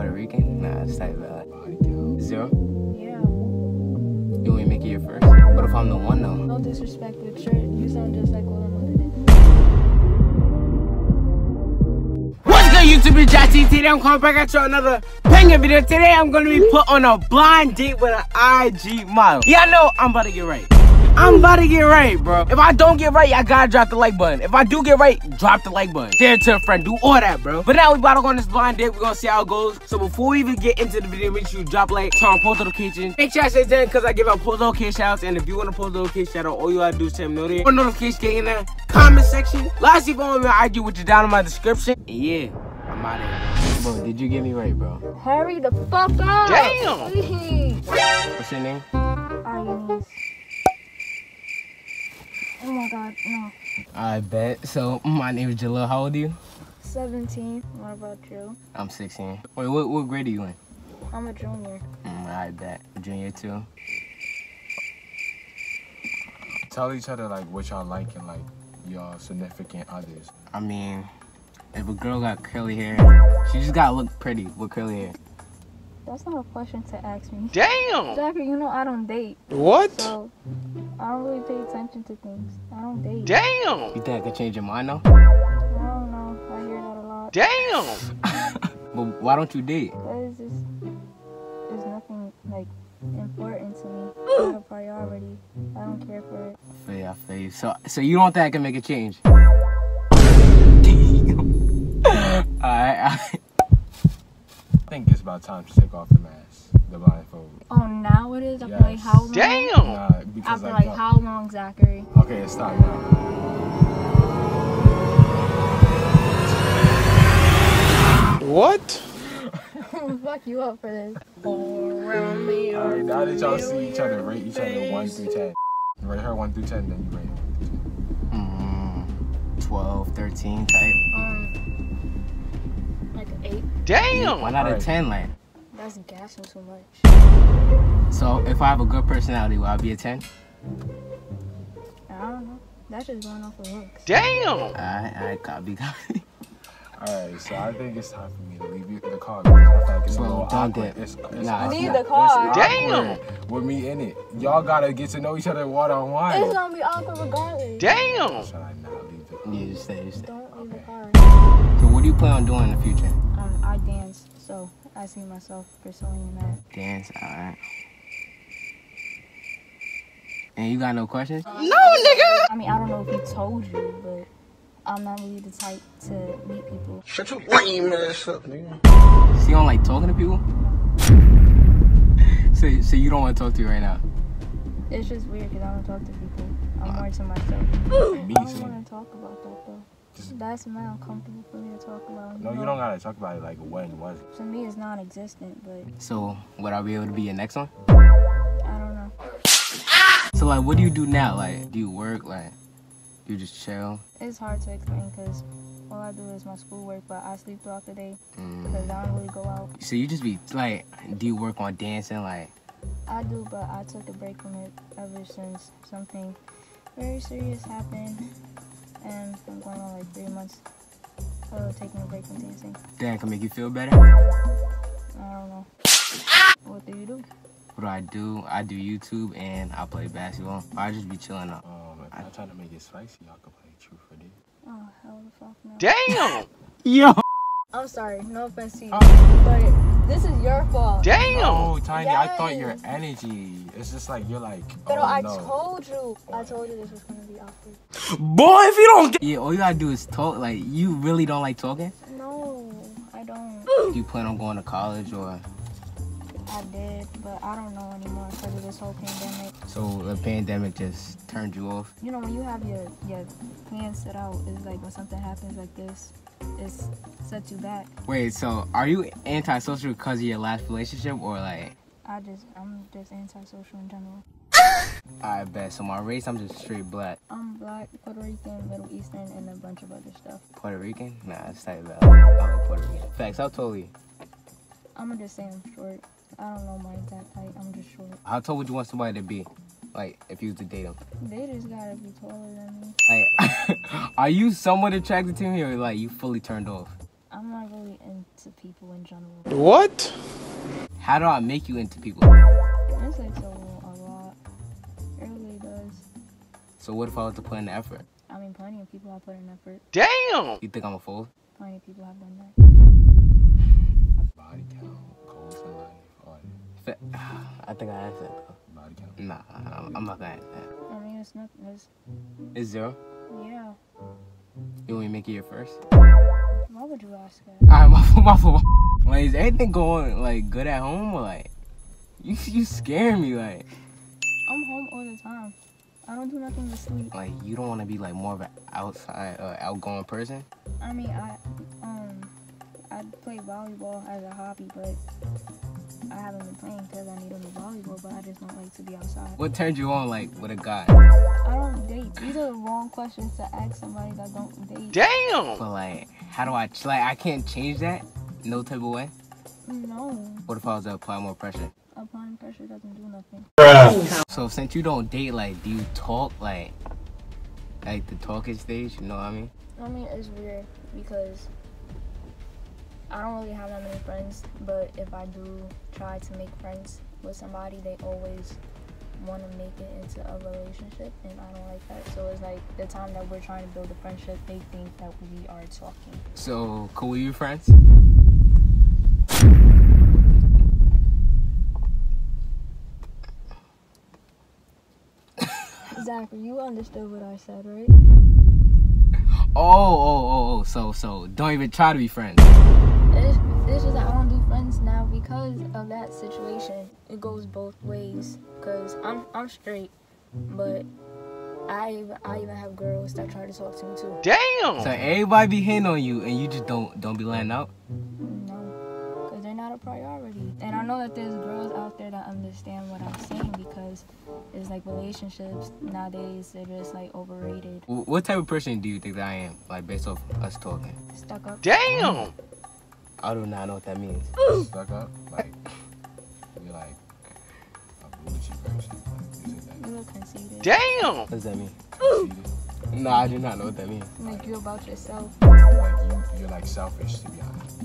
Puerto Rican? Nah, just type zero? Yeah. You want me to make it your first? What if I'm the one though? No disrespect, but sure, you sound just like what I'm on today. What's good, YouTube? It's Jackie. Today I'm coming back at you another banger video. Today I'm gonna be put on a blind date with an IG model. Yeah, I know I'm about to get right. I'm about to get right, bro. If I don't get right, I gotta drop the like button. If I do get right, drop the like button. Share it to a friend, do all that, bro. But now we about to go on this blind date. We're gonna see how it goes. So before we even get into the video, make sure you drop like, turn on post notifications. Make sure I say that because I give out post notification shouts. And if you want to post notification shout out, all you gotta do is tell me no there. Post notification get in the comment section. Last if you want me on IG, which is down in my description. And yeah, I'm out of here. Bro, did you get me right, bro? Hurry the fuck up. Damn. What's your name? Oh my god, no. I bet. So, my name is Jalil. How old are you? 17. What about you? I'm 16. Wait, what grade are you in? I'm a junior. I bet. Junior too. Tell each other like what y'all like and like y'all significant others. I mean, if a girl got curly hair, she just gotta look pretty with curly hair. That's not a question to ask me. Damn! Zachary, you know I don't date. What? So, I don't really pay attention to things. I don't date. Damn! You think I could change your mind now? I don't know. I hear that a lot. Damn! But why don't you date? Because there's nothing, like, important to me. It's not a priority. I don't care for it. I feel you, I feel you. So you don't think I can make a change? Damn. Alright. I think it's about time to take off the mask, the blindfold. Oh, now it is? Yes. I've been like, how long? Damn! I've been like, how long, Zachary? Okay, it's time now. What? I'm gonna fuck you up for this. Alright, now that y'all see each other, rate each other 1 through 10. You rate her 1 through 10, then you rate her 12, 13 type. Like an 8. Damn! Why not a 10 like? That's gassing too much. So if I have a good personality, will I be a 10? I don't know. That's just going off of looks. Damn! Alright, copy. Alright, so I think it's time for me to leave you the car because I feel like it's a little awkward. Leave the car. Damn! With me in it. Y'all gotta get to know each other one-on-one. It's gonna be awkward regardless. Damn! Should I not leave the car? Yeah, just stay, Don't leave the car. So what do you plan on doing in the future? I dance, so I see myself pursuing that. Dance, alright. And you got no questions? No, nigga! I mean, I don't know if he told you, but I'm not really the type to meet people. Shut your lame ass up, nigga. So you don't like talking to people? So you don't want to talk to you right now? It's just weird because I don't talk to people. I'm more to myself. Me, I don't want to talk about that, though. That's not uncomfortable for me to talk about. No, you don't gotta talk about it like when was it. To me, it's non-existent, but... So, would I be able to be your next one? I don't know. So, like, what do you do now? Like, do you work? Like, do you just chill? It's hard to explain because all I do is my schoolwork, but I sleep throughout the day because I don't really go out. So you just be, like, do you work on dancing? Like... I do, but I took a break from it ever since something very serious happened. And I'm going on like 3 months of taking a break from dancing. That can make you feel better? I don't know. What do you do? What do? I do YouTube and I play basketball. I just be chilling out. I'm trying to make it spicy. Y'all can play truth or dare. Oh, hell the fuck no. Damn! Yo! I'm sorry. No offense to you. But this is your fault. Damn! Oh, Tiny, yes. I thought your energy. It's just like, you're like, oh, no. I told you. I told you this was going to be awkward. Boy, if you don't get... Yeah, all you got to do is talk. Like, you really don't like talking? No, I don't. Do you plan on going to college or... I did, but I don't know anymore because of this whole pandemic. So the pandemic just turned you off? You know, when you have your plans set out, it's like when something happens like this, it sets you back. Wait, so are you antisocial because of your last relationship or like... I'm just antisocial in general. I bet. So my race, I'm just straight black. I'm black, Puerto Rican, Middle Eastern, and a bunch of other stuff. Puerto Rican? Nah, it's like that. I'm like Puerto Rican. Facts, how tall are you? I'm gonna just say I'm short. I don't know my exact height, I'm just short. How tall would you want somebody to be? Like, if you was to date them? They just gotta be taller than me. Like, are you somewhat attracted to me or like you fully turned off? I'm not really into people in general. What? How do I make you into people? It takes a lot. It really does. So what if I was to put in the effort? I mean, plenty of people have put in effort. Damn! You think I'm a fool? Plenty of people have done that. Body count, cold somebody, I think I asked that though. Body count? Nah, I'm not gonna ask that. I mean, it's not. It's zero? Yeah. You want me to make it your first? Why would you ask that? Alright, my fault. Like, is everything going, like, good at home? Or, like, you scare me, like. I'm home all the time. I don't do nothing but sleep. Like, you don't want to be, like, more of an outside, outgoing person? I mean, I play volleyball as a hobby, but I haven't been playing because I need to do volleyball, but I just don't like to be outside. What turned you on, like, with a guy? I don't date. These are the wrong questions to ask somebody that don't date. Damn! But, like, how do I, like, I can't change that? No type of way? No. What if I was to apply more pressure? Applying pressure doesn't do nothing. Bruh. So since you don't date, like, do you talk, like the talking stage, you know what I mean? I mean, it's weird because I don't really have that many friends, but if I do try to make friends with somebody, they always want to make it into a relationship, and I don't like that. So it's like the time that we're trying to build a friendship, they think that we are talking. So, cool, you friends? Zachary, you understood what I said, right? Oh, so don't even try to be friends. It's just that I don't do friends now because of that situation. It goes both ways because I'm straight, but I even have girls that try to talk to me too. Damn! So everybody be hitting on you and you just don't be laying out? No, because they're not a priority. And I know that there's girls out there that understand what I'm saying because it's like relationships nowadays, they're just like overrated. What type of person do you think that I am, like based off us talking? Stuck up. Damn! I do not know what that means. Stuck up? Like, you're like, a bullshit person. You look conceited. Damn! What does that mean? No, I do not know what that means. Like, you about yourself. Like, you're like selfish, to be honest.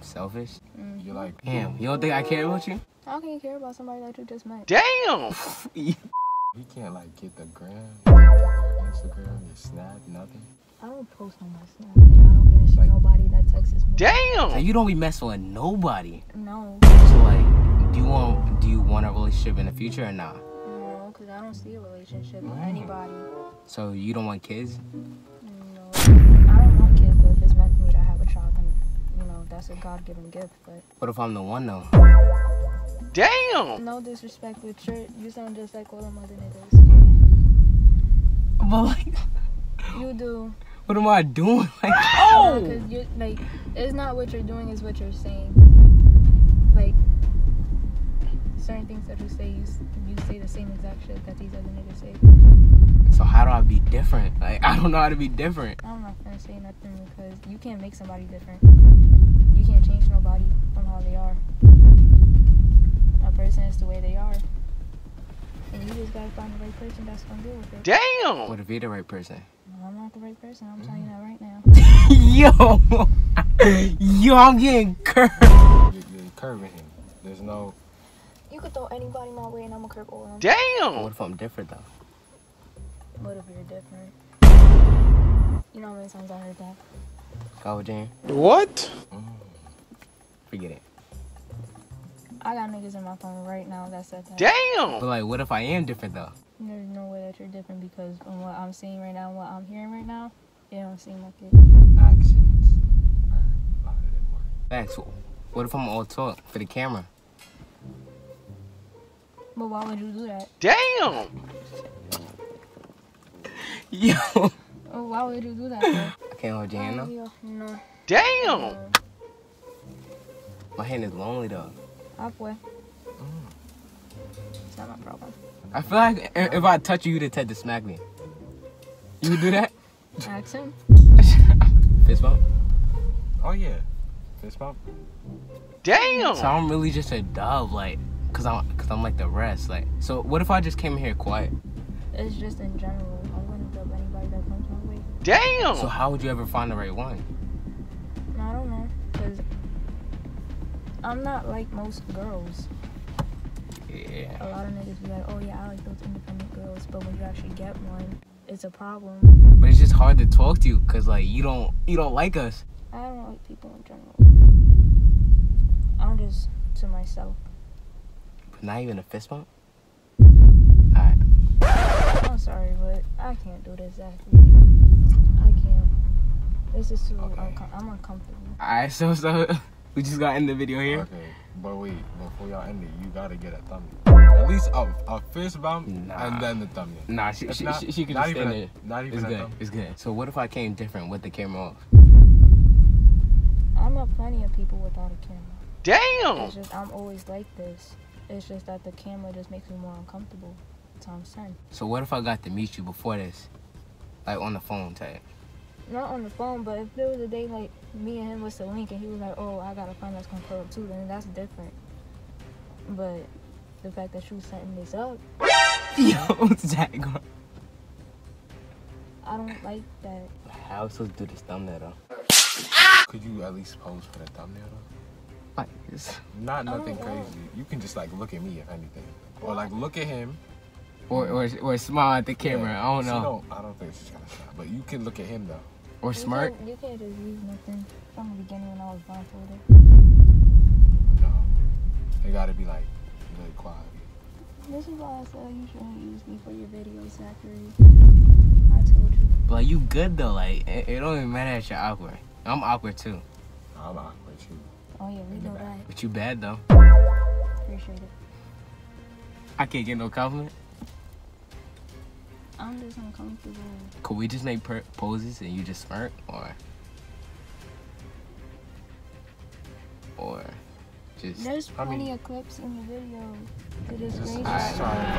Selfish? Mm-hmm. You're like, damn, you don't think I care about you? How can you care about somebody that you just met? Damn! You can't, like, get the gram, your Instagram, your Snap, nothing. I don't post on my Snap. I don't answer like, nobody that texts me. Damn! So you don't be messing with nobody. No. So like, do you want a relationship in the future or not? No, cause I don't see a relationship with anybody. So you don't want kids? No, I don't want kids. But if it's meant for me to have a child, then you know that's a God-given gift. But what if I'm the one though? Damn! No disrespect, but you sound just like all the mother niggas. But like, you do. What am I doing? Like, oh! No, cause you're, like, it's not what you're doing, it's what you're saying. Like, certain things that you say, you say the same exact shit that these other niggas say. So how do I be different? Like, I don't know how to be different. I'm not gonna say nothing because you can't make somebody different. You can't change nobody from how they are. A person is the way they are. And you just gotta find the right person that's gonna deal with it. Damn! What if you're the right person? I'm not the right person, I'm telling you that right now. Yo, I'm getting curved. You're curving him. There's no... You could throw anybody my way and I'm gonna curve all of them. Damn! What if I'm different though? What if you're different? You know how many times I heard that? Call Jane. What? Forget it. I got niggas in my phone right now that said that. Damn! But like, what if I am different though? There's no way that you're different because from what I'm seeing right now and what I'm hearing right now, it don't seem like it. Actions are louder than words. Thanks. What if I'm all talk for the camera? But why would you do that? Damn! Yo! Oh, why would you do that, bro? I can't hold your hand though? No. Damn! My hand is lonely though. Oh boy. It's not my problem. I feel like if I touch you, you'd attempt to smack me. You would do that? Action. Fist bump? Oh yeah. Fist bump? Damn! So I'm really just a dove, like, cause I'm like the rest, like. So what if I just came here quiet? It's just in general. I wouldn't dub anybody that comes my way. Damn! So how would you ever find the right one? I don't know. I'm not like most girls. Yeah. A lot of niggas be like, oh yeah, I like those independent girls, but when you actually get one, it's a problem. But it's just hard to talk to you, cause like you don't like us. I don't like people in general. I'm just to myself. But not even a fist bump? Alright. I'm sorry, but I can't do this, Zachary. I can't. This is too okay. I'm uncomfortable. Alright, so we just gotta end the video here. Okay, but wait, before y'all end it, you gotta get a thumbnail. At least a fist bump and then the thumbnail. Nah, she can just stand there. Not even a thumbnail. It's good. So what if I came different with the camera off? I know plenty of people without a camera. Damn! It's just, I'm always like this. It's just that the camera just makes me more uncomfortable. Times 10. So what if I got to meet you before this? Like on the phone type? Not on the phone, but if there was a day like me and him was to link and he was like, oh, I got a friend that's gonna pull up too, then that's different. But the fact that you setting this up. Yo, Zach. I don't like that. How am I supposed to do this thumbnail though? Could you at least pose for the thumbnail though? Not nothing crazy. You can just like look at me if anything, or like look at him, or smile at the camera. Yeah. I don't know. I don't think she's gonna smile, but you can look at him though. Or smirk. You can't just use nothing from the beginning when I was blindfolded. No, it gotta be like really quiet. This is why I said you shouldn't use me for your videos, Zachary. I told you. But like, you good though. Like it don't even matter that you're awkward. I'm awkward too. I'm awkward too. Oh yeah, we know that. But you bad though. Appreciate it. I can't get no compliment. I'm just uncomfortable. Could we just make poses and you just smirk, or just? There's plenty of clips in the video. It is just,